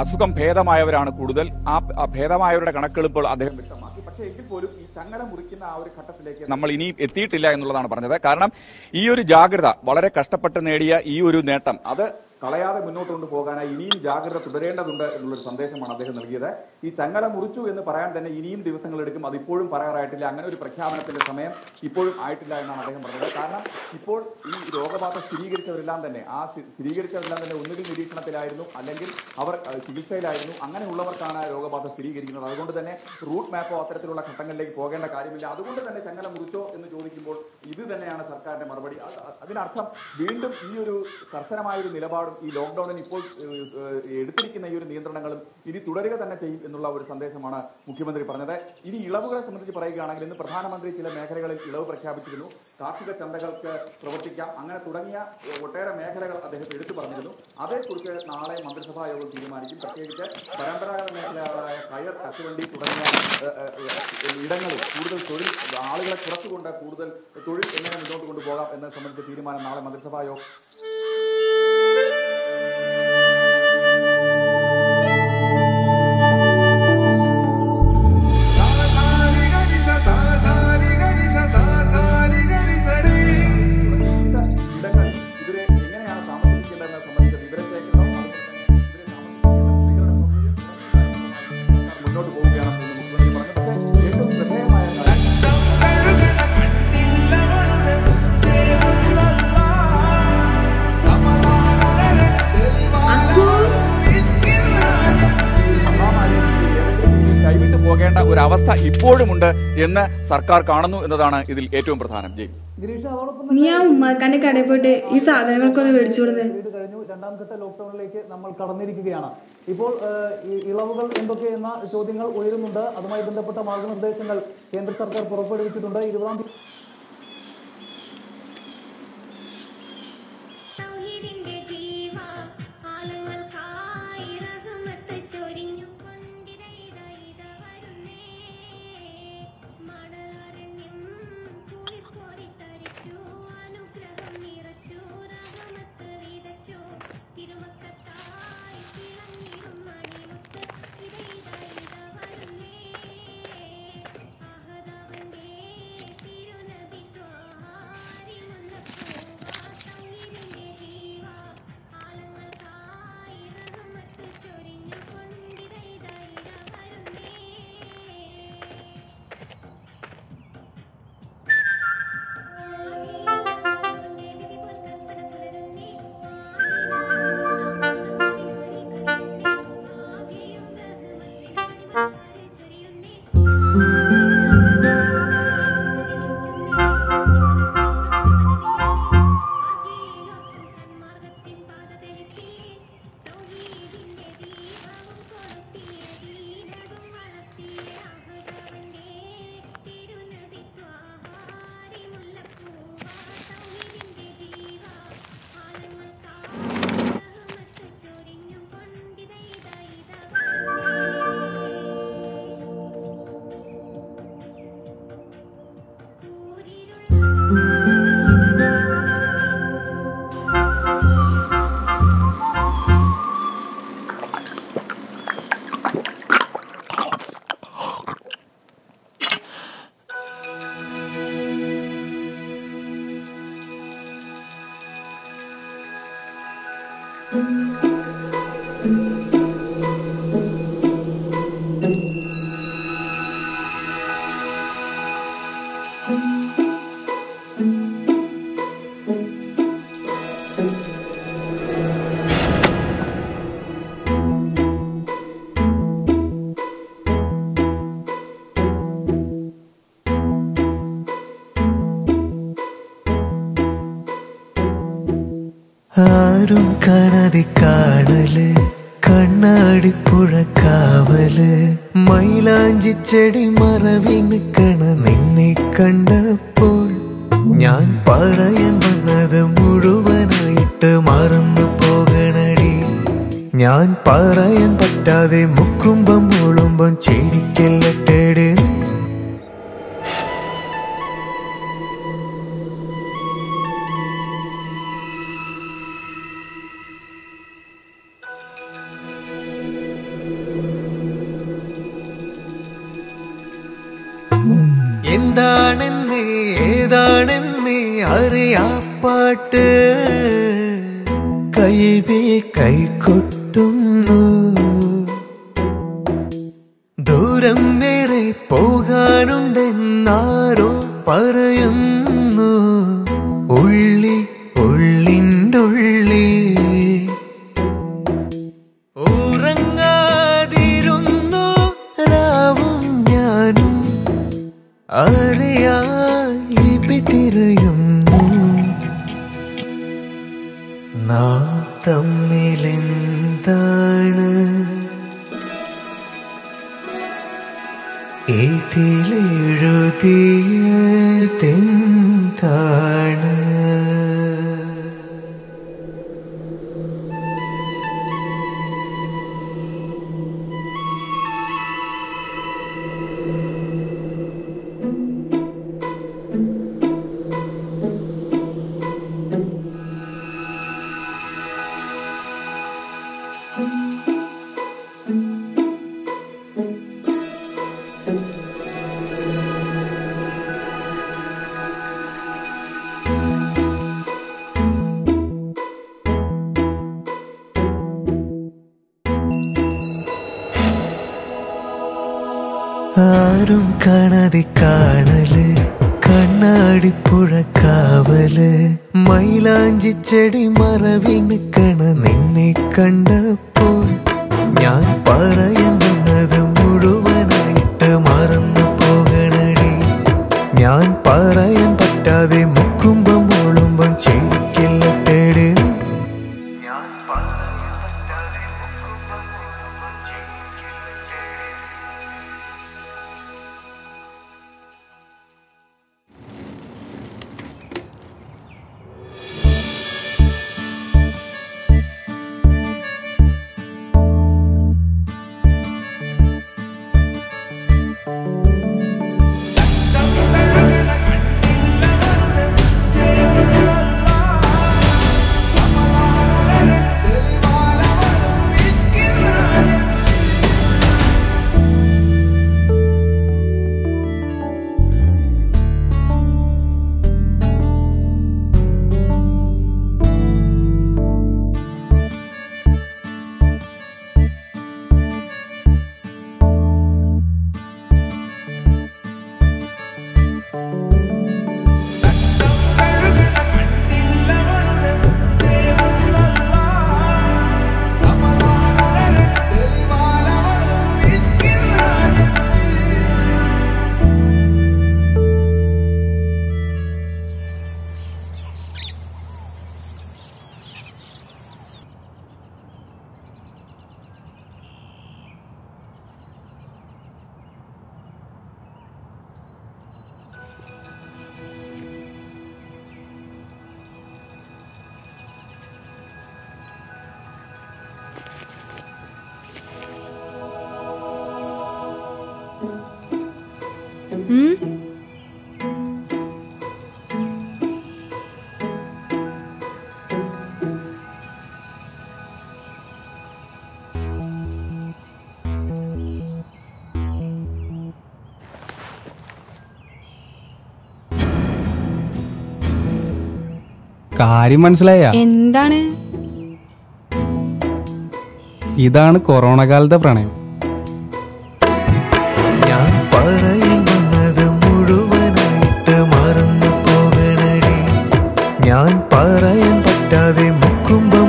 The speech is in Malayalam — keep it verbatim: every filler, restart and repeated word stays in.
അസുഖം ഭേദമായവരാണ് കൂടുതൽ ആ ഭേദമായവരുടെ കണക്കെടുപ്പ് അദ്ദേഹം വ്യക്തമാക്കി. പക്ഷേ എങ്കിൽ പോലും ഈ ചങ്ങല മുറിക്കുന്ന ആ ഒരു ഘട്ടത്തിലേക്ക് നമ്മൾ ഇനി എത്തിയിട്ടില്ല എന്നുള്ളതാണ് പറഞ്ഞത്. കാരണം ഈ ഒരു ജാഗ്രത വളരെ കഷ്ടപ്പെട്ട് നേടിയ ഈ ഒരു നേട്ടം അത് കളയാതെ മുന്നോട്ട് കൊണ്ടുപോകാനായി ഇനിയും ജാഗ്രത തുടരേണ്ടതുണ്ട് എന്നുള്ളൊരു സന്ദേശമാണ് അദ്ദേഹം നൽകിയത്. ഈ ചങ്ങല മുറിച്ചു എന്ന് പറയാൻ തന്നെ ഇനിയും ദിവസങ്ങളെടുക്കും, അതിപ്പോഴും പറയാറായിട്ടില്ല, അങ്ങനെ ഒരു പ്രഖ്യാപനത്തിന്റെ സമയം ഇപ്പോഴും ആയിട്ടില്ല എന്നാണ് അദ്ദേഹം പറഞ്ഞത്. കാരണം ഇപ്പോൾ ഈ രോഗബാധ സ്ഥിരീകരിച്ചവരെല്ലാം തന്നെ ആ സ്ഥിരീകരിച്ചവരെല്ലാം തന്നെ ഒന്നുകിൽ നിരീക്ഷണത്തിലായിരുന്നു അല്ലെങ്കിൽ അവർ ചികിത്സയിലായിരുന്നു. അങ്ങനെയുള്ളവർക്കാണ് രോഗബാധ സ്ഥിരീകരിക്കുന്നത്. അതുകൊണ്ട് തന്നെ റൂട്ട് മാപ്പോ അത്തരത്തിലുള്ള ഘട്ടങ്ങളിലേക്ക് പോകേണ്ട കാര്യമില്ല. അതുകൊണ്ട് തന്നെ ചങ്ങല മുറിച്ചോ എന്ന് ചോദിക്കുമ്പോൾ ഇത് തന്നെയാണ് സർക്കാരിന്റെ മറുപടി. അതിനർത്ഥം വീണ്ടും ഈ ഒരു കർശനമായൊരു നിലപാട് ഈ ലോക്ക്ഡൌണിൽ ഇപ്പോൾ എടുത്തിരിക്കുന്ന ഈ ഒരു നിയന്ത്രണങ്ങളും ഇനി തുടരുക തന്നെ ചെയ്യും എന്നുള്ള ഒരു സന്ദേശമാണ് മുഖ്യമന്ത്രി പറഞ്ഞത്. ഇനി ഇളവുകളെ സംബന്ധിച്ച് പറയുകയാണെങ്കിൽ ഇന്ന് പ്രധാനമന്ത്രി ചില മേഖലകളിൽ ഇളവ് പ്രഖ്യാപിച്ചിരുന്നു. കാർഷിക ചന്തകൾക്ക് പ്രവർത്തിക്കാം, അങ്ങനെ തുടങ്ങിയ ഒട്ടേറെ മേഖലകൾ അദ്ദേഹം എടുത്തു പറഞ്ഞിരുന്നു. അതേക്കുറിച്ച് നാളെ മന്ത്രിസഭാ യോഗം തീരുമാനിക്കും. പ്രത്യേകിച്ച് പരമ്പരാഗത മേഖലകളായ കയർ, കശുവണ്ടി തുടങ്ങിയ ഇടങ്ങളിൽ കൂടുതൽ തൊഴിൽ ആളുകളെ കുറച്ചുകൊണ്ട് കൂടുതൽ തൊഴിൽ എങ്ങനെ മുന്നോട്ട് കൊണ്ടുപോകാം എന്നത് സംബന്ധിച്ച തീരുമാനം നാളെ മന്ത്രിസഭാ യോഗം. ഒരവസ്ഥ ഇപ്പോഴുമുണ്ട് എന്ന് സർക്കാർ കാണുന്നു എന്നതാണ് ഇതിൽ ഏറ്റവും പ്രധാനം. ജെയിംസ്, നീ ആ ഉമ്മാക്കാന്റെ കടയിൽ പോയിട്ട് ഈ സാധനങ്ങൾക്കൊന്ന് മേടിച്ചു കൊടുത്തത്. രണ്ടാം ഘട്ട ലോക്ക്ഡൌണിലേക്ക് നമ്മൾ കടന്നിരിക്കുകയാണ്. ഇപ്പോൾ ഇളവുകൾ എന്തൊക്കെയെന്ന ചോദ്യങ്ങൾ ഉയരുന്നുണ്ട്. അതുമായി ബന്ധപ്പെട്ട മാർഗനിർദ്ദേശങ്ങൾ കേന്ദ്ര സർക്കാർ പുറപ്പെടുവിച്ചിട്ടുണ്ട്. ഇരുപതാം തീയതി ആരും കനതി കാണല് കണ്ണാടിപ്പുഴ കാവല് മൈലാഞ്ചി ചെടി മറവി നിൽക്കണ നിന്നെ കണ്ടപ്പോൾ ഞാൻ പറയാൻ വന്നത് മുഴുവനായിട്ട് മറന്നു പോകണടി. ഞാൻ പറയാൻ പറ്റാതെ മുക്കുമ്പം മുളുമ്പം ചേരിക്കല്ലട്ടേടേ എന്താണെന്ന് ഏതാണെന്ന് അറിയാ പാട്ട് കൈവേ കൈകൊട്ടുന്നു ദൂരം വരെ പോകാനുണ്ടെന്നാരോ പറയുന്നു ഉള്ളി ഉള്ളിൻ്റുള്ളി ഉറങ്ങാതിരുന്നു രാവും ഞാനും അറിയായി പിതിരയുന്നു നാം തമ്മിലെന്താണ് ഇതിലെഴുതിയതെന്താണ് ആരും കാണാതെ കാണല് കണ്ണാടിപ്പുഴ കാവല് മൈലാഞ്ചി ചെടി മറവി നിൽക്കണ നിന്നെ കണ്ടപ്പോൾ ഞാൻ പറയാൻ വന്നത് മുഴുവനായിട്ട് മറന്നു പോകണടി ഞാൻ പറയാൻ പറ്റാതെ മുക്കുമ്പം മുളുമ്പം ചേരിക്കല്ലട്ടേടേ കാര്യം മനസ്സിലായ എന്താണ് ഇതാണ് കൊറോണ കാലത്തെ പ്രണയം ഞാൻ പറയുന്നത് മുഴുവനായിട്ട് മറന്നു പോകണേ ഞാൻ പറയാൻ പറ്റാതെ മുക്കുമ്പം